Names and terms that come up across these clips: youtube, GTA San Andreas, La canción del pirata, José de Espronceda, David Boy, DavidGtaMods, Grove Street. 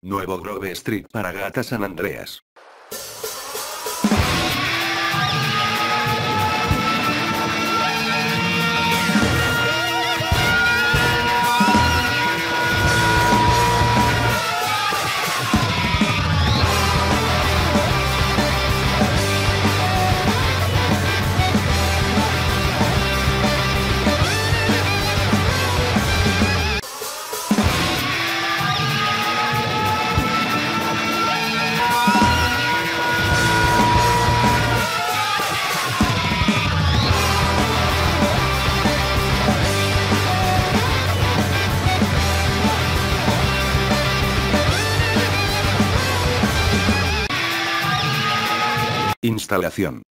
Nuevo Grove Street para GTA San Andreas. Instalación.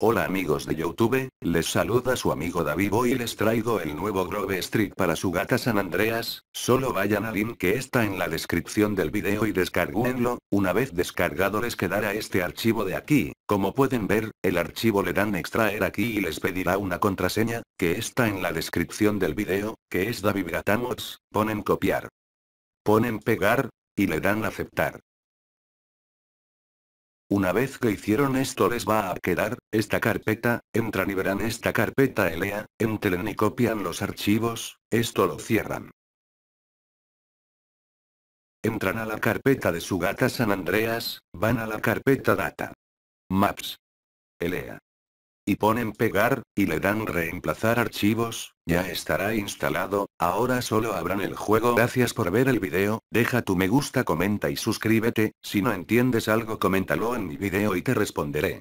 Hola amigos de YouTube, les saluda su amigo David Boy y les traigo el nuevo Grove Street para su GTA San Andreas. Solo vayan al link que está en la descripción del video y descargúenlo. Una vez descargado les quedará este archivo de aquí. Como pueden ver, el archivo le dan extraer aquí y les pedirá una contraseña, que está en la descripción del video, que es DavidGtaMods. Ponen copiar, ponen pegar, y le dan aceptar. Una vez que hicieron esto les va a quedar esta carpeta, entran y verán esta carpeta LA, entren y copian los archivos, esto lo cierran. Entran a la carpeta de su GTA San Andreas, van a la carpeta Data, Maps, LA. Y ponen pegar, y le dan reemplazar archivos, ya estará instalado, ahora solo abran el juego. Gracias por ver el video, deja tu me gusta, comenta y suscríbete, si no entiendes algo coméntalo en mi video y te responderé.